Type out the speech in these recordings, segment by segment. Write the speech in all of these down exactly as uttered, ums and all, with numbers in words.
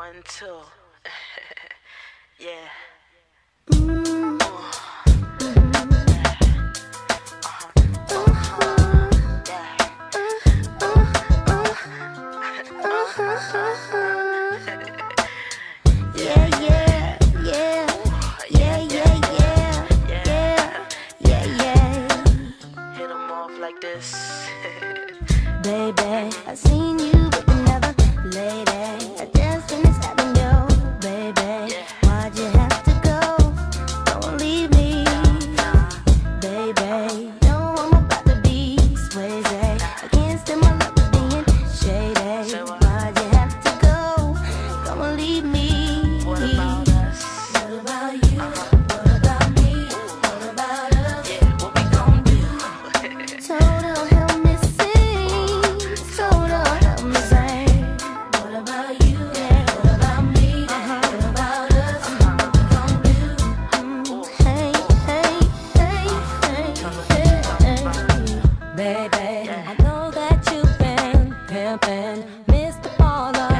one, two. Yeah. Baby, I seen you with another lady. I just been stopping you, baby. Why'd you have to go? Don't leave me, baby. No, I'm about to be swayze. I can't stand my love for being shady. Why'd you have to go? Come and leave me. What about us? What about you? What about me? What about us? Yeah, what we gon' do? Total hell. Baby, yeah. I know that you've been pimping, Mister Baller,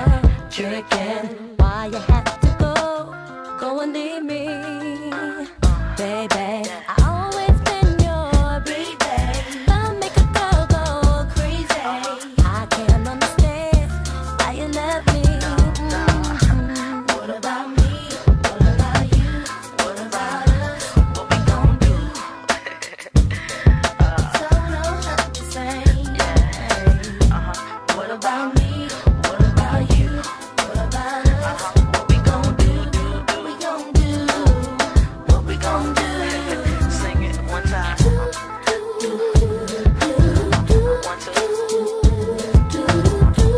yeah. Tricking. Why you have to go? Go and leave me, baby. Yeah. I always been your baby. Don't make a girl go crazy. I can't understand why you love me. Mm-hmm. What about me? What about you? What about us? What we gon' do? uh. What about me? What about you? What about us? Uh-huh. What we gon' do, do, do? What we gon' do? What we gon' do? Sing it one time. Do, do, do, do, one, two. Do, do, do, do, do.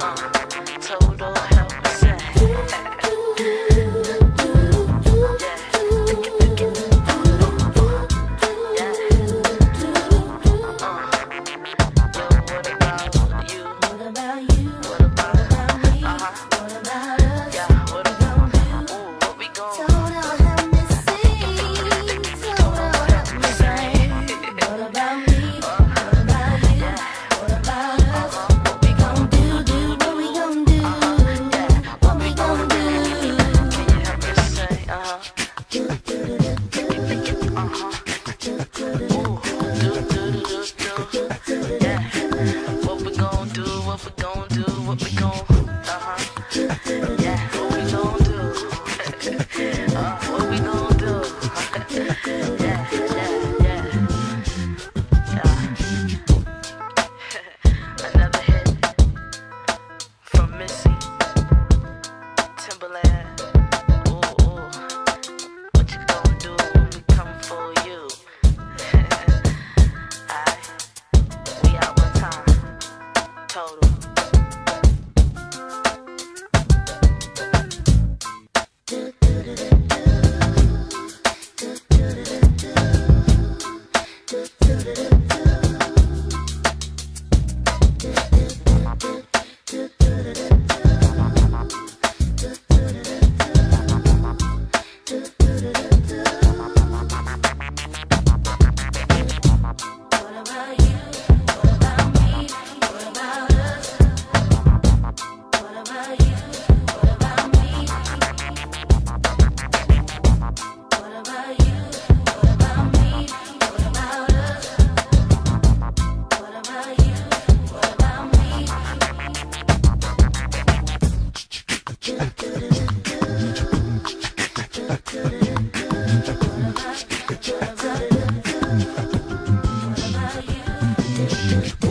Uh-uh. Total help me say. Do, do, do, do, do, do. What we gon' do? Uh-huh. Yeah, what we gon' do? uh, what we gon' do? Yeah, yeah, yeah. Yeah. Another hit from Missy Timberland. Ooh, ooh. What you gon' do when we come for you? Aight, we out one time. Total. What about you?